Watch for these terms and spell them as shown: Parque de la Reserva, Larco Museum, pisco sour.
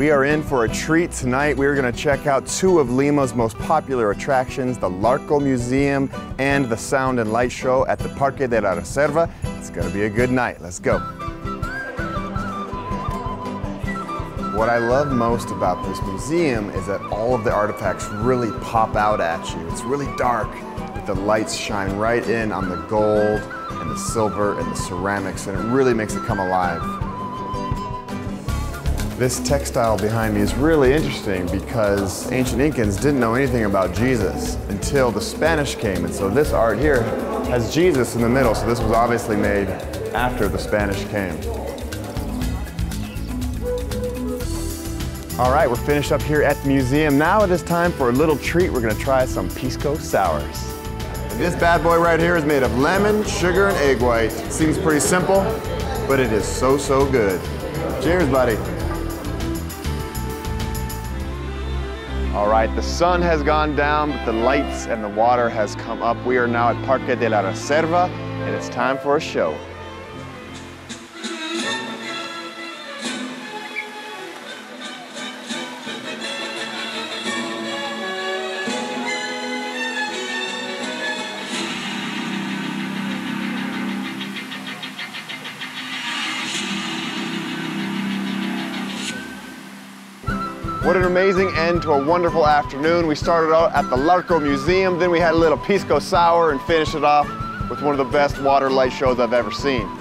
We are in for a treat tonight. We are going to check out two of Lima's most popular attractions, the Larco Museum and the Sound and Light Show at the Parque de la Reserva. It's going to be a good night. Let's go. What I love most about this museum is that all of the artifacts really pop out at you. It's really dark, but the lights shine right in on the gold and the silver and the ceramics, and it really makes it come alive. This textile behind me is really interesting because ancient Incans didn't know anything about Jesus until the Spanish came, and so this art here has Jesus in the middle, so this was obviously made after the Spanish came. All right, we're finished up here at the museum. Now it is time for a little treat. We're gonna try some pisco sours. And this bad boy right here is made of lemon, sugar, and egg white. Seems pretty simple, but it is so, so good. Cheers, buddy. All right, the sun has gone down, but the lights and the water has come up. We are now at Parque de la Reserva, and it's time for a show. What an amazing end to a wonderful afternoon. We started out at the Larco Museum, then we had a little pisco sour and finished it off with one of the best water light shows I've ever seen.